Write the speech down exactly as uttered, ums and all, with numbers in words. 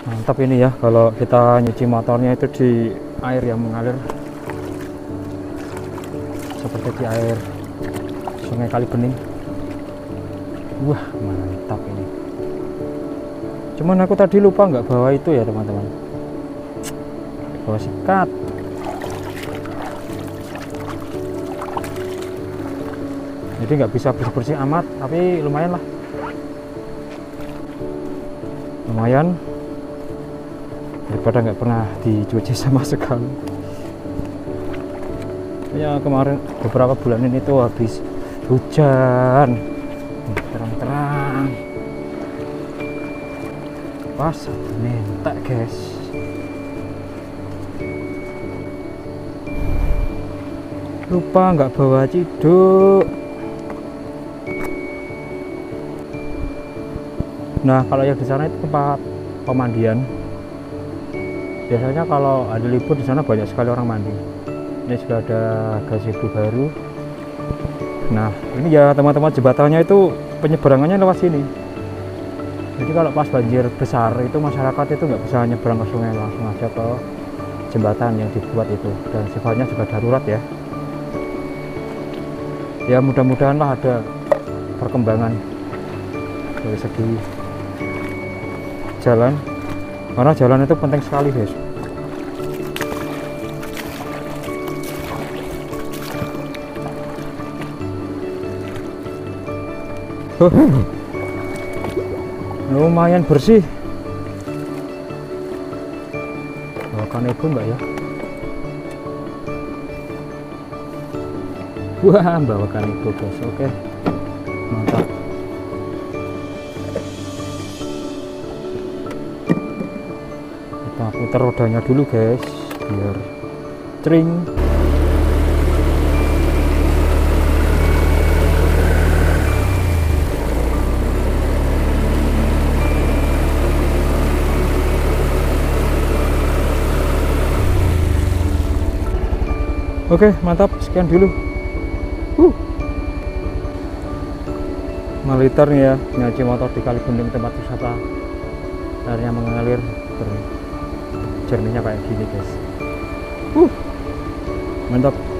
Mantap ini ya kalau kita nyuci motornya itu di air yang mengalir seperti di air sungai Kalibening. Wah, mantap ini. Cuman aku tadi lupa nggak bawa itu ya teman-teman, bawa sikat. Jadi nggak bisa bersih-bersih amat, tapi lumayan lah. Lumayan daripada nggak pernah dicuci sama sekali. Ya kemarin beberapa bulan ini tuh habis hujan terang-terang. Pas minta guys. Lupa nggak bawa ciduk. Nah, kalau yang di sana itu tempat pemandian. Biasanya kalau ada libur di sana banyak sekali orang mandi. Ini sudah ada gazebo baru. Nah, ini ya teman-teman, jembatannya itu penyeberangannya lewat sini. Jadi kalau pas banjir besar itu masyarakat itu nggak bisa nyeberang ke sungai, langsung aja ke jembatan yang dibuat itu. Dan sifatnya juga darurat ya. Ya mudah-mudahan lah ada perkembangan dari segi jalan, karena jalan itu penting sekali guys. Lumayan bersih. Bahkan ibu enggak ya? Wah, bawakan ibu guys. Oke, mantap. Nah, putar rodanya dulu guys biar cering. Oke, mantap, sekian dulu. uh. Meliter nih ya, nyuci motor di Kalibening, tempat wisata airnya mengalir jerninya kayak gini guys. Uh, mantap.